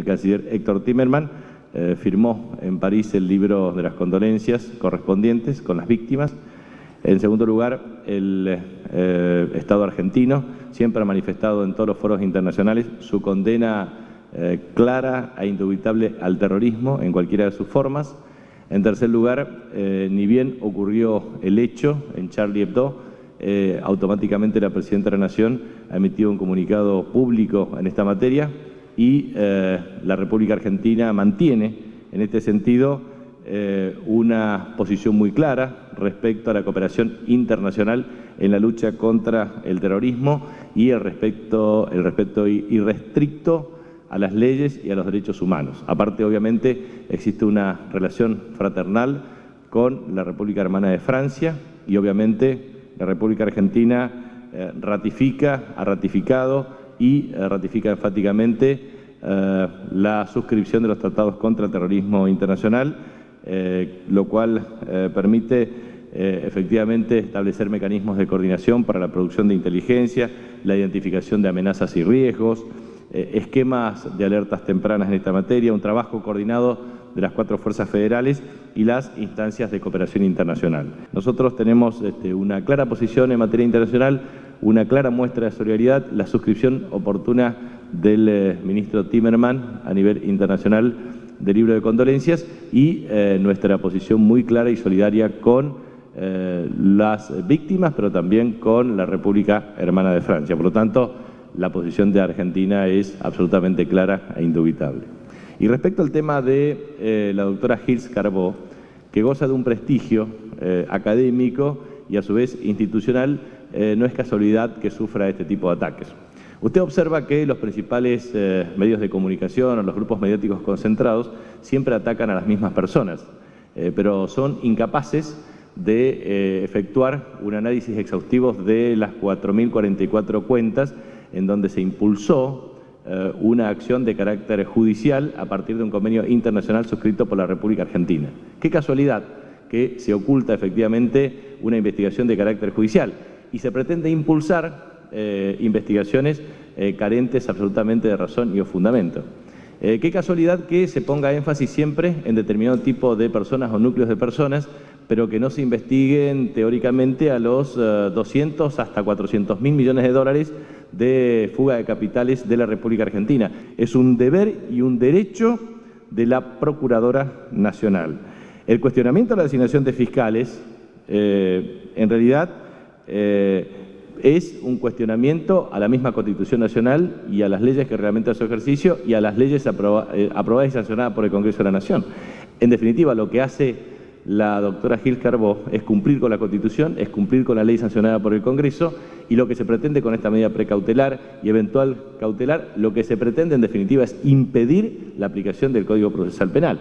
el canciller Héctor Timerman firmó en París el libro de las condolencias correspondientes con las víctimas. En segundo lugar, el Estado argentino siempre ha manifestado en todos los foros internacionales su condena clara e indubitable al terrorismo en cualquiera de sus formas. En tercer lugar, ni bien ocurrió el hecho en Charlie Hebdo, automáticamente la Presidenta de la Nación ha emitido un comunicado público en esta materia y la República Argentina mantiene en este sentido una posición muy clara respecto a la cooperación internacional en la lucha contra el terrorismo y el respeto irrestricto a las leyes y a los derechos humanos. Aparte, obviamente, existe una relación fraternal con la República Hermana de Francia y, obviamente, la República Argentina ratifica enfáticamente la suscripción de los tratados contra el terrorismo internacional, lo cual permite efectivamente establecer mecanismos de coordinación para la producción de inteligencia, la identificación de amenazas y riesgos, esquemas de alertas tempranas en esta materia, un trabajo coordinado de las 4 fuerzas federales y las instancias de cooperación internacional. Nosotros tenemos una clara posición en materia internacional, una clara muestra de solidaridad, la suscripción oportuna del ministro Timerman a nivel internacional del libro de condolencias y nuestra posición muy clara y solidaria con las víctimas, pero también con la República Hermana de Francia. Por lo tanto, la posición de Argentina es absolutamente clara e indubitable. Y respecto al tema de la doctora Gils Carbó, que goza de un prestigio académico y a su vez institucional, no es casualidad que sufra este tipo de ataques. Usted observa que los principales medios de comunicación o los grupos mediáticos concentrados siempre atacan a las mismas personas, pero son incapaces de efectuar un análisis exhaustivo de las 4.044 cuentas en donde se impulsó una acción de carácter judicial a partir de un convenio internacional suscrito por la República Argentina. Qué casualidad que se oculta efectivamente una investigación de carácter judicial y se pretende impulsar investigaciones carentes absolutamente de razón y o fundamento. Qué casualidad que se ponga énfasis siempre en determinado tipo de personas o núcleos de personas, pero que no se investiguen teóricamente a los 200 hasta 400.000 millones de dólares de fuga de capitales de la República Argentina. Es un deber y un derecho de la Procuradora Nacional. El cuestionamiento a la designación de fiscales, en realidad, es un cuestionamiento a la misma Constitución Nacional y a las leyes que reglamentan su ejercicio y a las leyes aprobadas y sancionadas por el Congreso de la Nación. En definitiva, lo que hace la doctora Gils Carbó es cumplir con la Constitución, es cumplir con la ley sancionada por el Congreso, y lo que se pretende con esta medida precautelar y eventual cautelar, lo que se pretende en definitiva es impedir la aplicación del Código Procesal Penal.